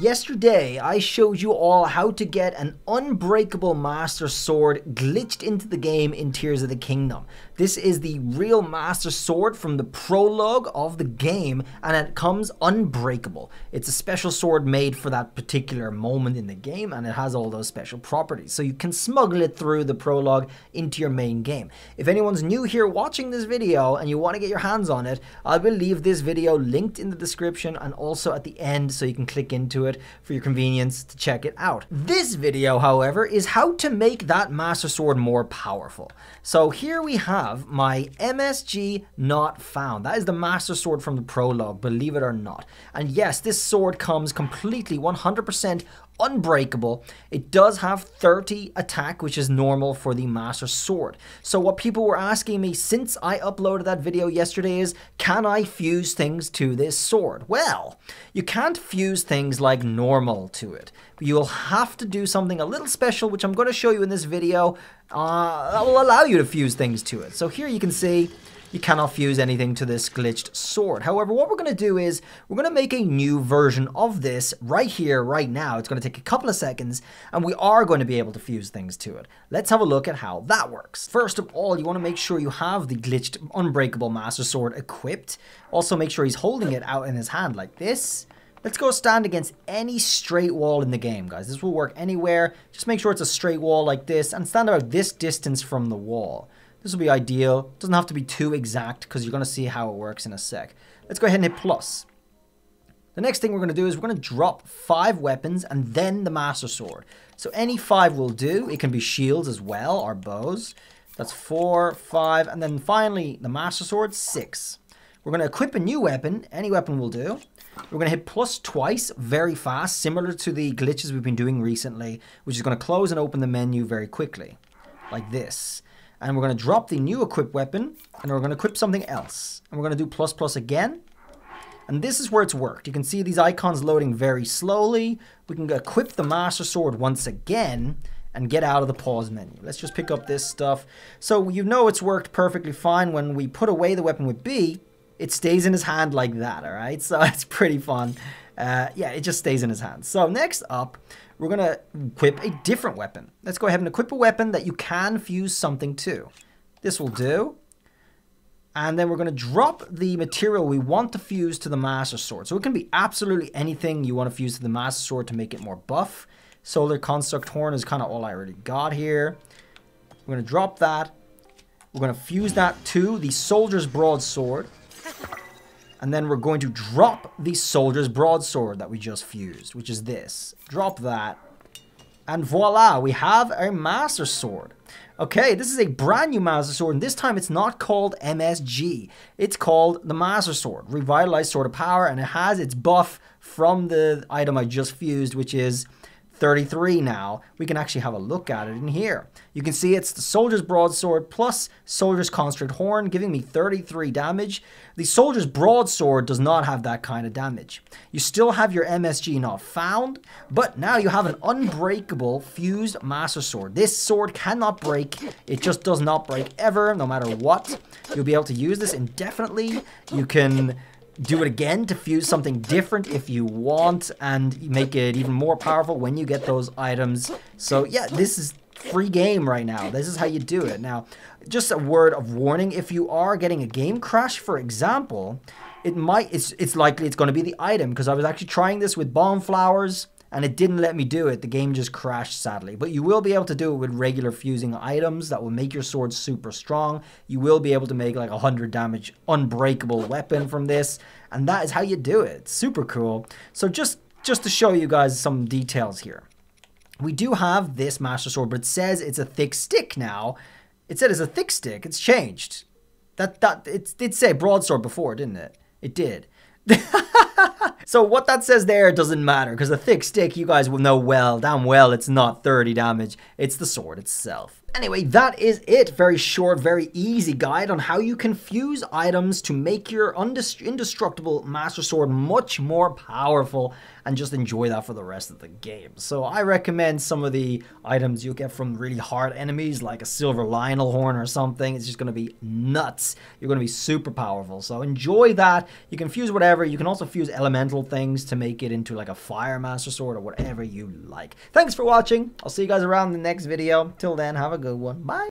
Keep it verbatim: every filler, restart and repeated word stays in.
Yesterday, I showed you all how to get an unbreakable Master Sword glitched into the game in Tears of the Kingdom. This is the real Master Sword from the prologue of the game, and it comes unbreakable. It's a special sword made for that particular moment in the game, and it has all those special properties. So you can smuggle it through the prologue into your main game. If anyone's new here watching this video and you want to get your hands on it, I will leave this video linked in the description and also at the end so you can click into it for your convenience to check it out. This video, however, is how to make that Master Sword more powerful. So here we have my M S G Not Found. That is the Master Sword from the prologue, believe it or not. And yes, this sword comes completely one hundred percent unbreakable. It does have thirty attack, which is normal for the Master Sword. So what people were asking me since I uploaded that video yesterday is, can I fuse things to this sword? Well, you can't fuse things like normal to it. You'll have to do something a little special, which I'm going to show you in this video, uh, that will allow you to fuse things to it. So here you can see you cannot fuse anything to this glitched sword. However, what we're going to do is we're going to make a new version of this right here, right now. It's going to take a couple of seconds, and we are going to be able to fuse things to it. Let's have a look at how that works. First of all, you want to make sure you have the glitched unbreakable Master Sword equipped. Also, make sure he's holding it out in his hand like this. Let's go stand against any straight wall in the game, guys. This will work anywhere. Just make sure it's a straight wall like this, and stand about this distance from the wall. This will be ideal. Doesn't have to be too exact because you're going to see how it works in a sec. Let's go ahead and hit plus. The next thing we're going to do is we're going to drop five weapons and then the Master Sword. So any five will do. It can be shields as well or bows. That's four, five, and then finally the Master Sword, six. We're going to equip a new weapon. Any weapon will do. We're going to hit plus twice very fast, similar to the glitches we've been doing recently, which is going to close and open the menu very quickly, like this. And we're going to drop the new equip weapon, and we're going to equip something else. And we're going to do plus plus again. And this is where it's worked. You can see these icons loading very slowly. We can equip the Master Sword once again and get out of the pause menu. Let's just pick up this stuff. So you know it's worked perfectly fine. When we put away the weapon with B, it stays in his hand like that, all right? So it's pretty fun. Uh, yeah, it just stays in his hand. So next up, we're going to equip a different weapon. Let's go ahead and equip a weapon that you can fuse something to. This will do. And then we're going to drop the material we want to fuse to the Master Sword. So it can be absolutely anything you want to fuse to the Master Sword to make it more buff. Solar Construct Horn is kind of all I already got here. We're going to drop that. We're going to fuse that to the Soldier's Broadsword. And then we're going to drop the Soldier's Broadsword that we just fused, which is this. Drop that. And voila, we have a Master Sword. Okay, this is a brand new Master Sword, and this time it's not called M S G. It's called the Master Sword, Revitalized Sword of Power, and it has its buff from the item I just fused, which is thirty-three now. We can actually have a look at it in here. You can see it's the Soldier's Broadsword plus Soldier's Construct Horn, giving me thirty-three damage. The Soldier's Broadsword does not have that kind of damage. You still have your M S G Not Found, but now you have an unbreakable fused Master Sword. This sword cannot break. It just does not break ever, no matter what. You'll be able to use this indefinitely. You can do it again to fuse something different if you want, and make it even more powerful when you get those items. So yeah, this is free game right now. This is how you do it. Now, just a word of warning, if you are getting a game crash, for example, it might, it's, it's likely it's going to be the item, because I was actually trying this with bomb flowers and it didn't let me do it. The game just crashed, sadly. But you will be able to do it with regular fusing items that will make your sword super strong. You will be able to make like a one hundred damage unbreakable weapon from this. And that is how you do it. It's super cool. So just, just to show you guys some details here. We do have this Master Sword, but it says it's a thick stick now. It said it's a thick stick. It's changed. That, that, it did say broadsword before, didn't it? It did. So what that says there doesn't matter, because the thick stick, you guys will know well, damn well, it's not thirty damage, it's the sword itself. Anyway, that is it. Very short, very easy guide on how you can fuse items to make your indestructible Master Sword much more powerful. and just enjoy that for the rest of the game. So I recommend some of the items you'll get from really hard enemies, like a silver Lionel horn or something. It's just going to be nuts. You're going to be super powerful. So enjoy that. You can fuse whatever. You can also fuse elemental things to make it into like a fire master sword or whatever you like. Thanks for watching. I'll see you guys around in the next video. Till then, have a good one. Bye.